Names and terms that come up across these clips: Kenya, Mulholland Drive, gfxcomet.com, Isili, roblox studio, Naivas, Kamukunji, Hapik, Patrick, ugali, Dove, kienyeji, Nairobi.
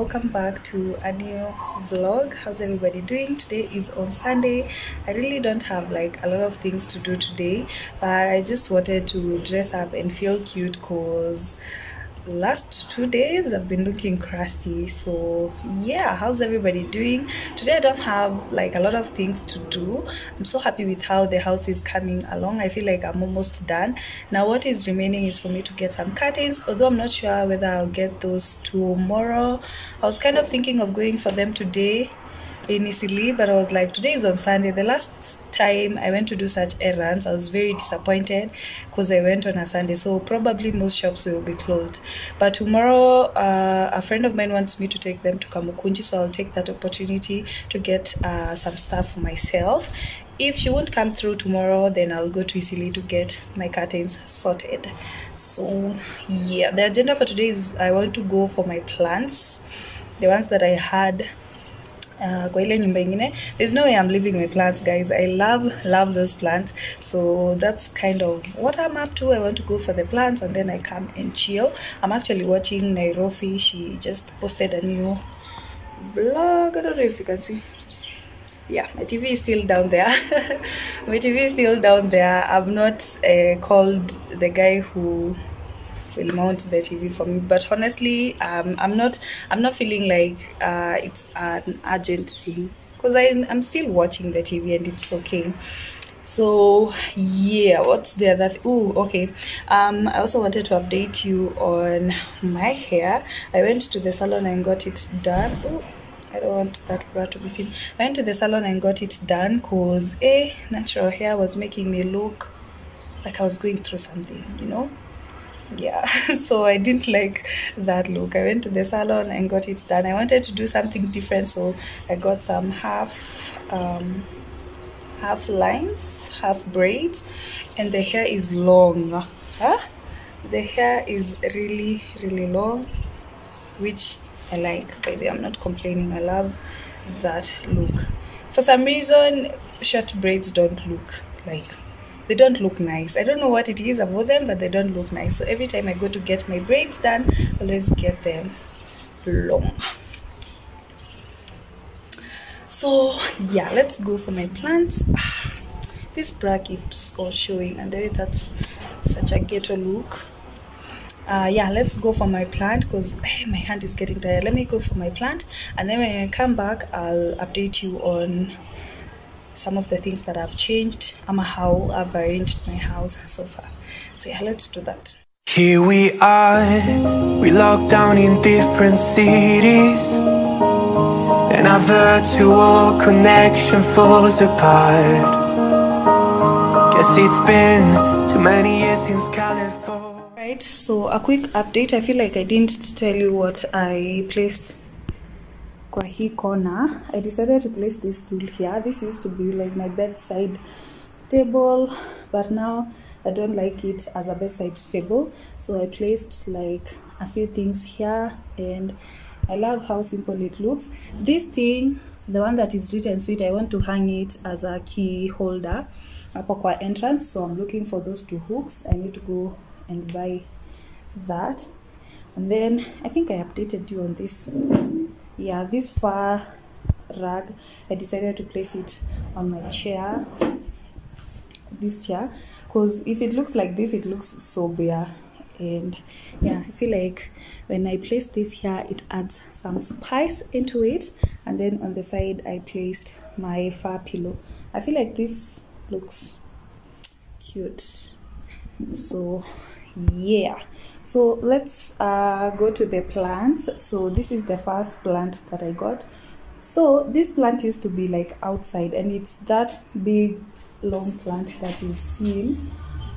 welcome back to a new vlog. How's everybody doing? Today is on Sunday. I really don't have like a lot of things to do today, but I just wanted to dress up and feel cute because last 2 days I've been looking crusty. So yeah, how's everybody doing? Today I don't have like a lot of things to do. I'm so happy with how the house is coming along. I feel like I'm almost done. Now what is remaining is for me to get some curtains, although I'm not sure whether I'll get those tomorrow. I was kind of thinking of going for them today in Isili, but I was like, today is on Sunday. The last time I went to do such errands, I was very disappointed because I went on a Sunday, so probably most shops will be closed. But tomorrow a friend of mine wants me to take them to Kamukunji, so I'll take that opportunity to get some stuff for myself. If she won't come through tomorrow, then I'll go to Isili to get my curtains sorted. So yeah, the agenda for today is I want to go for my plants, the ones that I had. There's no way I'm leaving my plants, guys. I love those plants, so that's kind of what I'm up to. I want to go for the plants and then I come and chill. I'm actually watching Nairobi. She just posted a new vlog. I don't know if you can see. Yeah, my TV is still down there. My TV is still down there. I've not called the guy who will mount the TV for me, but honestly I'm not feeling like it's an urgent thing because I'm still watching the TV and it's okay. So yeah, what's the other I also wanted to update you on my hair. I went to the salon and got it done. Ooh, I don't want that bra to be seen. I went to the salon and got it done because natural hair was making me look like I was going through something, you know. Yeah, so I didn't like that look. I went to the salon and got it done. I wanted to do something different, so I got some half lines, half braids, and the hair is long. The hair is really long, which I like. Baby, I'm not complaining. I love that look. For some reason, short braids don't look like, they don't look nice. I don't know what it is about them, but they don't look nice. So every time I go to get my braids done, I always get them long. So yeah, let's go for my plants. This bra keeps all showing, and that's such a ghetto look. Yeah, let's go for my plant because my hand is getting tired. Let me go for my plant, and then when I come back, I'll update you on some of the things that I've changed and how I've arranged my house so far. So yeah, let's do that. Here we are, we locked down in different cities, and our virtual connection falls apart. Guess it's been too many years since California. Right, so a quick update. I feel like I didn't tell you what I placed kwa hii corner. I decided to place this tool here. This used to be like my bedside table, but now I don't like it as a bedside table, so I placed like a few things here, and I love how simple it looks. This thing, the one that is written sweet, I want to hang it as a key holder hapo kwa entrance, so I'm looking for those two hooks. I need to go and buy that. And then I think I updated you on this. Yeah, this fur rug, I decided to place it on my chair, this chair, because if it looks like this, it looks so bare. And yeah, I feel like when I place this here, it adds some spice into it. And then on the side, I placed my fur pillow. I feel like this looks cute. So yeah, so let's go to the plants. So this is the first plant that I got. So this plant used to be like outside, and it's that big long plant that you've seen.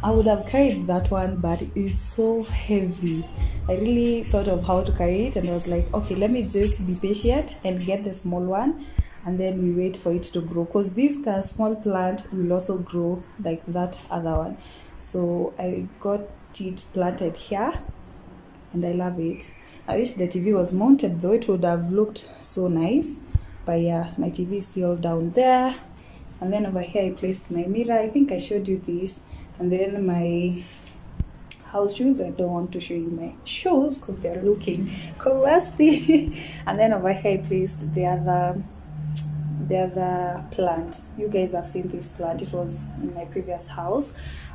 I would have carried that one, but it's so heavy. I really thought of how to carry it, and I was like, okay, let me just be patient and get the small one, and then we wait for it to grow, because this small plant will also grow like that other one. So I got it planted here, and I love it. I wish the TV was mounted though, it would have looked so nice. But yeah, my TV is still down there. And then over here I placed my mirror. I think I showed you this. And then my house shoes. I don't want to show you my shoes because they're looking crusty. And then over here I placed the other plant. You guys have seen this plant, it was in my previous house.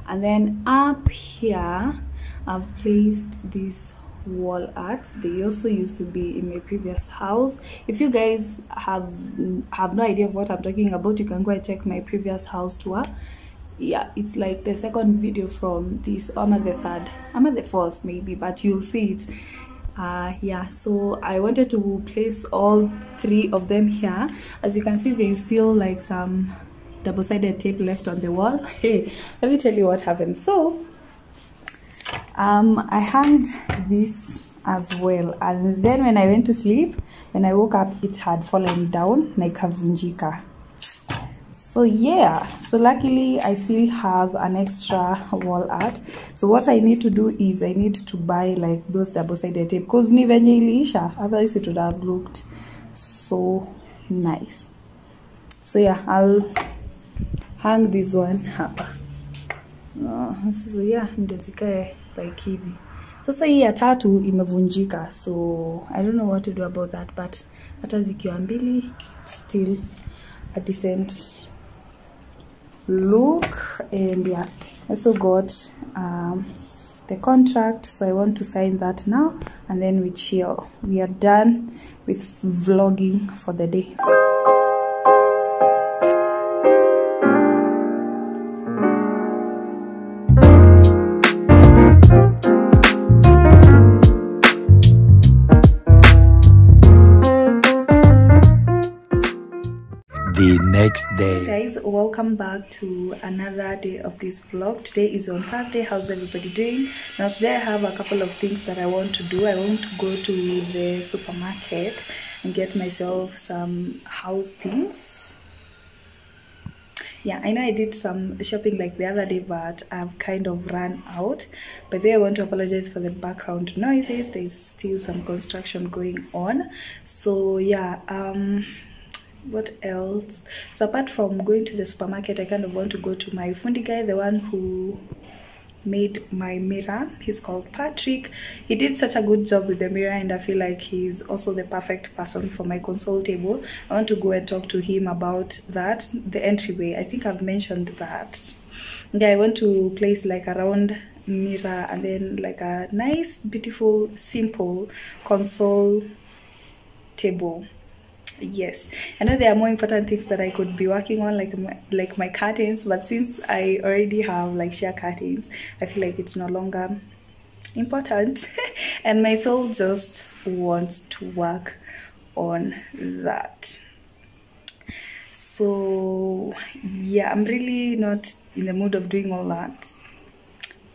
And then up here I've placed this wall art. They also used to be in my previous house. If you guys have no idea of what I'm talking about, you can go and check my previous house tour. Yeah, it's like the second video from this, or am the third, I'm at the fourth maybe, but you'll see it. Yeah, so I wanted to place all three of them here. As you can see, there is still like some double-sided tape left on the wall. Hey, let me tell you what happened. So I hanged this as well, and then when I went to sleep, when I woke up, it had fallen down na ikavunjika. So yeah, so luckily I still have an extra wall art. So what I need to do is I need to buy like those double-sided tape because ni venye iliisha, otherwise it would have looked so nice. So yeah, I'll hang this one hapa. So yeah, ndio zikae like hivi. Sasa hii ya tatu imevunjika, so I don't know what to do about that, but hata zikiwa mbili still a decent look. And yeah, I also got the contract, so I want to sign that now, and then we chill. We are done with vlogging for the day. Next day, guys, welcome back to another day of this vlog. Today is on Thursday. How's everybody doing? Now today I have a couple of things that I want to do. I want to go to the supermarket and get myself some house things. Yeah, I know I did some shopping like the other day, but I've kind of run out. But there, I want to apologize for the background noises. There's still some construction going on. So yeah, what else? So apart from going to the supermarket, I kind of want to go to my fundi guy, the one who made my mirror. He's called Patrick. He did such a good job with the mirror, and I feel like he's also the perfect person for my console table. I want to go and talk to him about that, the entryway. I think I've mentioned that. Yeah, I want to place like a round mirror and then like a nice, beautiful, simple console table. Yes, I know there are more important things that I could be working on, like my curtains, but since I already have like sheer curtains, I feel like it's no longer important. And my soul just wants to work on that. So yeah, I'm really not in the mood of doing all that,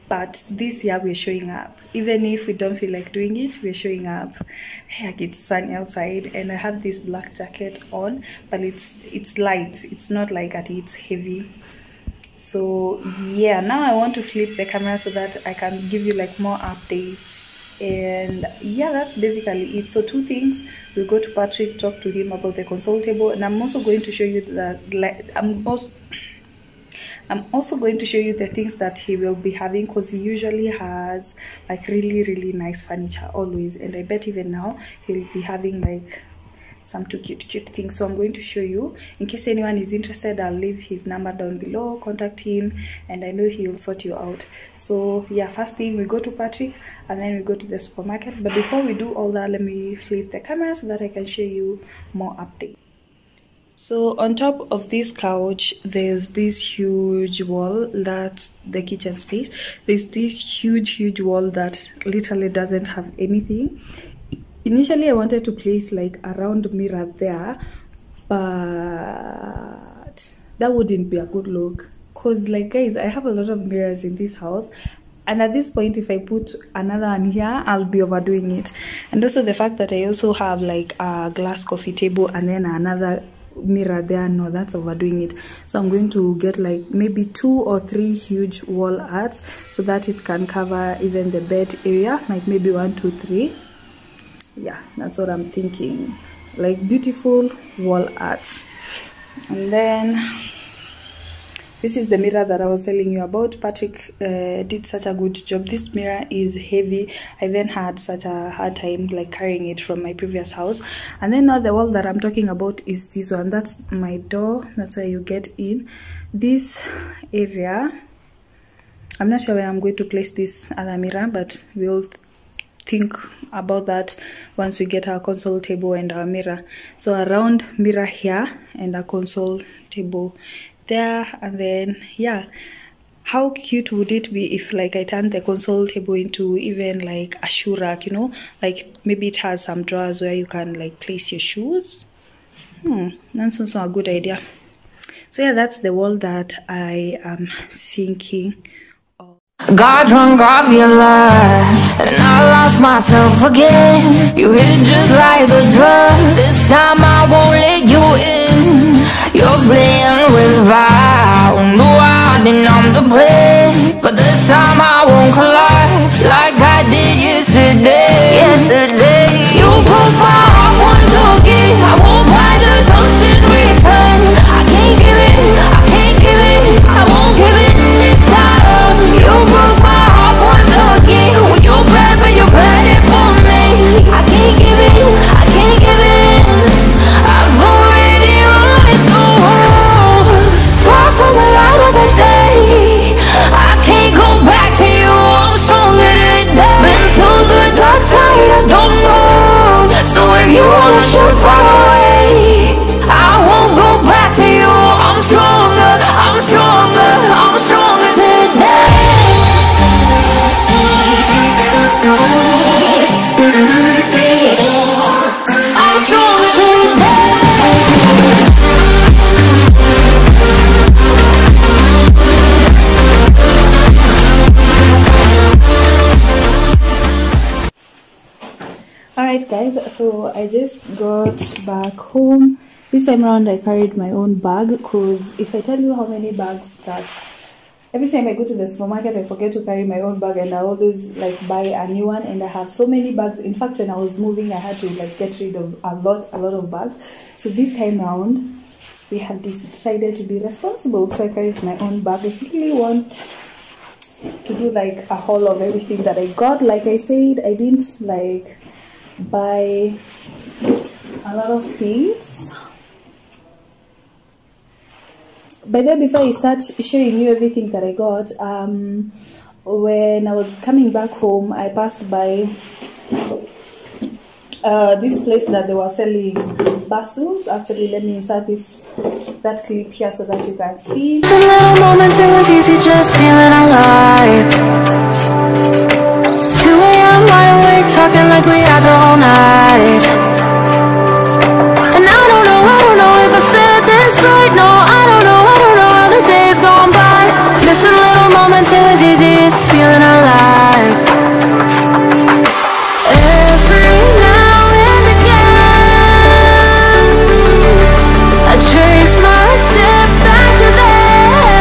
but this year we're showing up. Even if we don't feel like doing it, we're showing up. Heck, it's sunny outside and I have this black jacket on, but it's light, it's not like that it's heavy. So yeah, now I want to flip the camera so that I can give you like more updates. And yeah, that's basically it. So two things: we'll go to Patrick, talk to him about the console table, and I'm also going to show you that, like, I'm also going to show you the things that he will be having, because he usually has like really nice furniture always, and I bet even now he'll be having like some too cute things. So I'm going to show you. In case anyone is interested, I'll leave his number down below. Contact him and I know he'll sort you out. So yeah, first thing, we go to Patrick and then we go to the supermarket. But before we do all that, let me flip the camera so that I can show you more updates. So on top of this couch, there's this huge wall, that's the kitchen space. There's this huge wall that literally doesn't have anything. Initially, I wanted to place like a round mirror there, but that wouldn't be a good look. Cause like guys, I have a lot of mirrors in this house, and at this point, if I put another one here, I'll be overdoing it. And also the fact that I also have like a glass coffee table and then another mirror there, no, that's overdoing it. So I'm going to get like maybe 2 or 3 huge wall arts so that it can cover even the bed area, like maybe 1, 2, 3. Yeah, that's what I'm thinking, like beautiful wall arts. And then This is the mirror that I was telling you about. Patrick did such a good job. This mirror is heavy. I then had such a hard time like carrying it from my previous house. And then now the wall that I'm talking about is this one. That's my door. That's where you get in. This area, I'm not sure where I'm going to place this other mirror, but we'll think about that once we get our console table and our mirror. So a round mirror here and a console table there, and then yeah, how cute would it be if like I turned the console table into even like a shoe rack, you know, like maybe it has some drawers where you can like place your shoes. That's also a good idea. So yeah, that's the wall that I am thinking. Got drunk off your love, and I lost myself again. You hit just like a drug. This time I won't let you in. You're playing with fire, no, I didn't on the brain. But this time I won't collide like I did yesterday. You broke my heart once again. I won't buy the toast in return. I can't give it, I can't give it, I won't give it this time. You broke my heart once again. With your breath and your blood it for me. I can't give it, I can't give it. I've already run the world, far from the light of the day. I can't go back to you, I'm stronger today. Been to the dark side, I don't know. So if you wanna shoot far away, I won't go back to you, I'm stronger, I'm stronger, I'm stronger today. I'm stronger today. Alright guys, so I just got back home. This time around I carried my own bag, because if I tell you how many bags that every time I go to the supermarket I forget to carry my own bag, and I always like buy a new one, and I have so many bags. In fact, when I was moving I had to like get rid of a lot of bags. So this time around we have decided to be responsible, so I carried my own bag. I really want to do like a haul of everything that I got. Like I said, I didn't like buy a lot of things. By then, before I start showing you everything that I got, when I was coming back home I passed by this place that they were selling bassoons. Actually, let me insert that clip here so that you can see. Some little moments it was easy just feeling alive. 2 AM wide awake, talking like we had the whole night. And I don't know if I said this right. No, I don't know how the days gone by. Missing little moments, it was easy, it's feeling alive. Every now and again, I trace my steps back to then.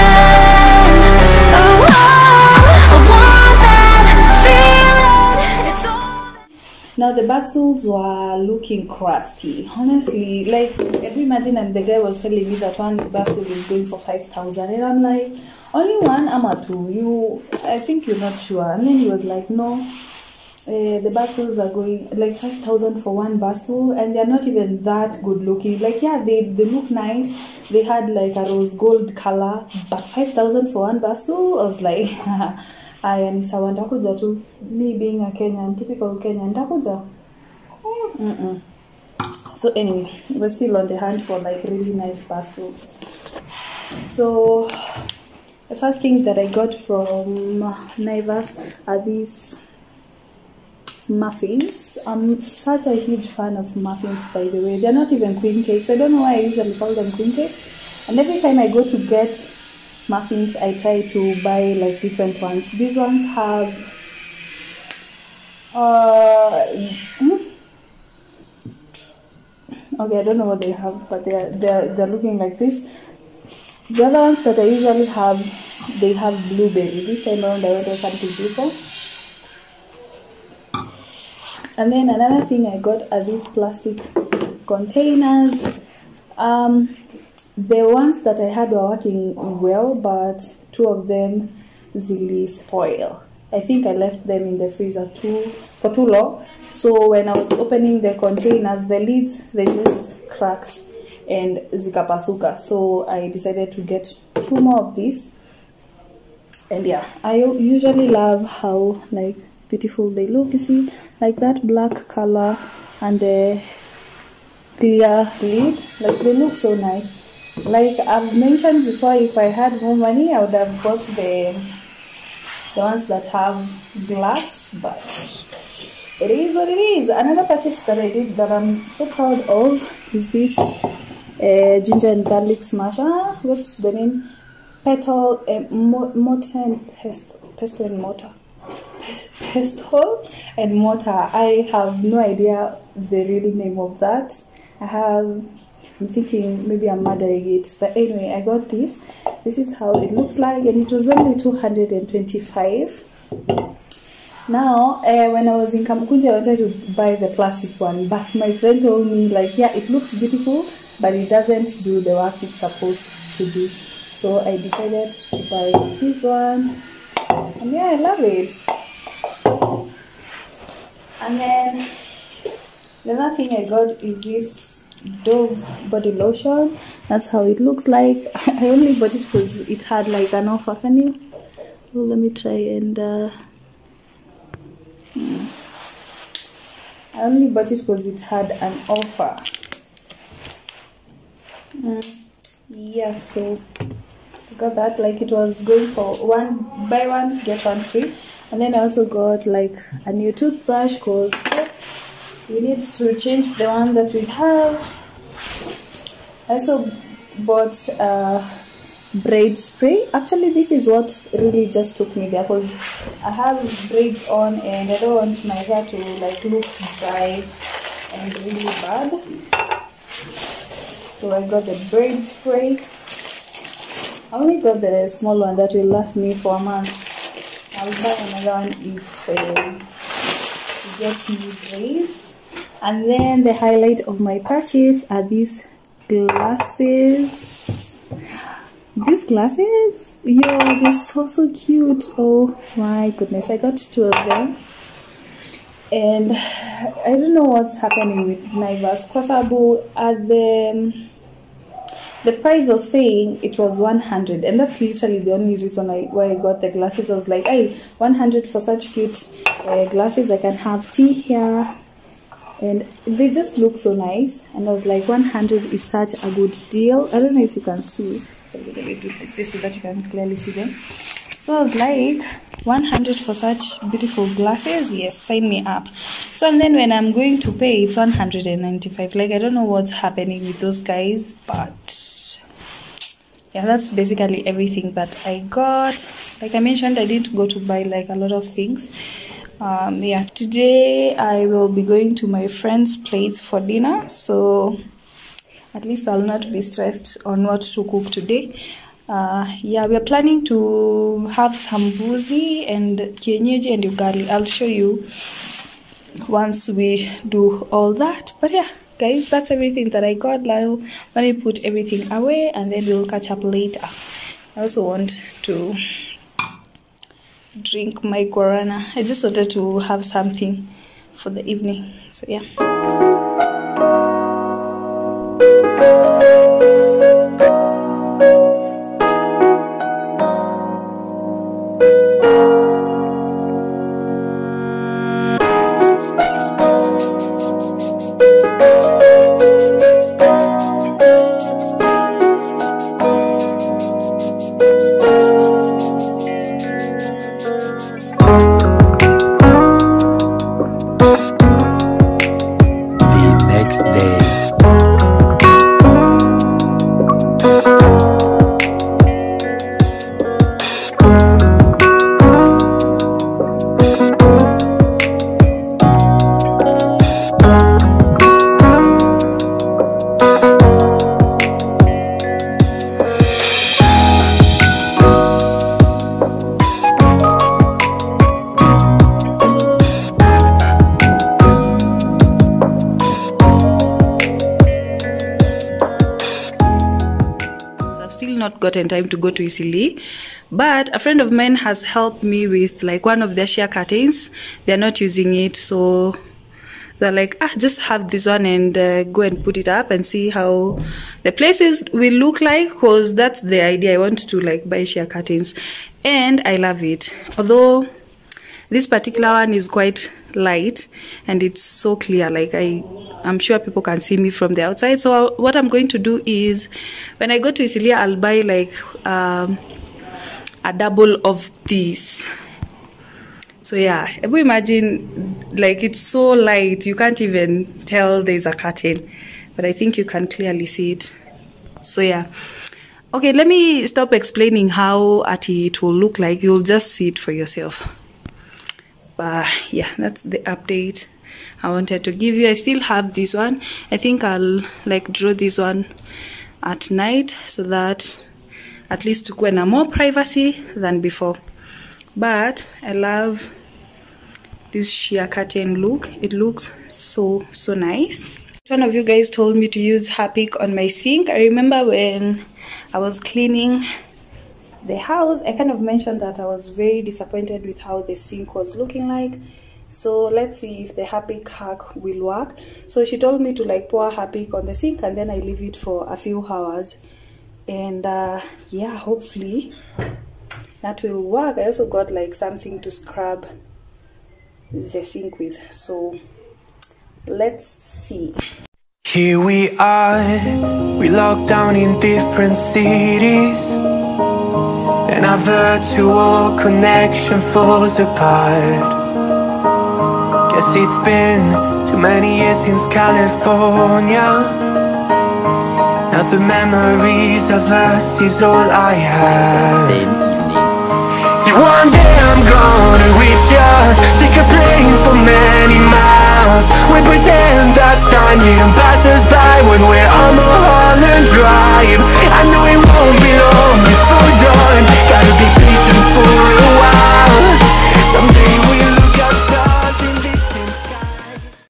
Ooh. Now the bastards were looking crusty, honestly. Like, if you imagine, and the guy was telling me that one bastard is going for 5,000, and I'm like, only one amatu, you, I think you're not sure. And then he was like, no, the bastards are going like 5,000 for one bastard, and they're not even that good looking. Like, yeah, they look nice, they had like a rose gold color, but 5,000 for one bastard, I was like, aya ni sawa, nitakuja tu, me being a Kenyan, typical Kenyan, nitakuja. So anyway, we're still on the hunt for like really nice bastards. So the first thing that I got from Naivas are these muffins. I'm such a huge fan of muffins, by the way. They're not even queen cakes. I don't know why I usually call them queen cakes. And every time I go to get muffins I try to buy like different ones. These ones have okay, I don't know what they have, but they're looking like this. The other ones that I usually have, they have blueberry. This time around I ordered something different. And then another thing I got are these plastic containers. The ones that I had were working well, but two of them really spoil. I think I left them in the freezer for too long. So when I was opening the containers, the lids, they just cracked and zikapasuka. So I decided to get two more of these. And yeah, I usually love how like beautiful they look. You see, like that black color and the clear lid, like they look so nice. Like I've mentioned before, if I had more money, I would have bought the ones that have glass, but it is what it is. Another purchase that I did that I'm so proud of is this ginger and garlic smasher. What's the name? Petal and Pestle and mortar. I have no idea the real name of that. I'm thinking maybe I'm murdering it, but anyway, I got this. This is how it looks like, and it was only 225. Now, when I was in Kamukunji, I wanted to buy the plastic one, but my friend told me, like, yeah, it looks beautiful, but it doesn't do the work it's supposed to do. So I decided to buy this one, and yeah, I love it. And then the other thing I got is this Dove body lotion. That's how it looks like. I only bought it because it had like an offer. Can you? Well, let me try and I only bought it because it had an offer. Yeah, so I got that. Like it was going for buy one get one free. And then I also got like a new toothbrush because we need to change the one that we have. I also bought braid spray. Actually, this is what really just took me there because I have braids on and I don't want my hair to like look dry and really bad. So I got the braid spray. I only got the small one that will last me for a month. I'll buy another one if get new braids. And then the highlight of my purchase are these glasses. These glasses, yo, they're so cute. Oh my goodness, I got two of them. And I don't know what's happening with Naivas. Kosabu at the price was saying it was 100, and that's literally the only reason why I got the glasses. I was like, hey, 100 for such cute glasses. I can have tea here. And they just look so nice, and I was like, 100 is such a good deal. I don't know if you can see. I'm going to do it like this so that you can clearly see them. So I was like, 100 for such beautiful glasses? Yes, sign me up. So and then when I'm going to pay, it's 195. Like I don't know what's happening with those guys, but yeah, that's basically everything that I got. Like I mentioned, I did go to buy like a lot of things. Yeah, today I will be going to my friend's place for dinner, so at least I'll not be stressed on what to cook today. Yeah, we are planning to have sambuzi and kienyeji and ugali. I'll show you once we do all that. But yeah, guys, that's everything that I got. Now let me put everything away and then we'll catch up later. I also want to drink my guarana. I just wanted to have something for the evening, so yeah. gotten time to go to Isili, but a friend of mine has helped me with like one of their sheer curtains. They're not using it, so they're like, ah, just have this one and go and put it up and see how the places will look like, because that's the idea. I want to like buy sheer curtains, and I love it. Although this particular one is quite light and it's so clear, like I'm sure people can see me from the outside. So what I'm going to do is, when I go to Isili, I'll buy like a double of these. So yeah, if we imagine, like, it's so light you can't even tell there's a curtain, but I think you can clearly see it. So yeah. Okay, let me stop explaining how it will look like. You'll just see it for yourself. But yeah, that's the update I wanted to give you. I still have this one. I think I'll like draw this one at night so that at least to go in a more privacy than before. But I love this sheer curtain look. It looks so nice. One of you guys told me to use Hapik on my sink. I remember when I was cleaning the house, I kind of mentioned that I was very disappointed with how the sink was looking like. So let's see if the Hapik hack will work. So she told me to like pour Hapik on the sink and then I leave it for a few hours, and yeah, hopefully that will work. I also got like something to scrub the sink with, so let's see. Here we are, we locked down in different cities, and our virtual connection falls apart. Guess it's been too many years since California. Now the memories of us is all I have. See, one day I'm gonna reach ya, take a plane for many miles. We pretend that time didn't pass us by when we're on Mulholland Drive. I know it won't be long.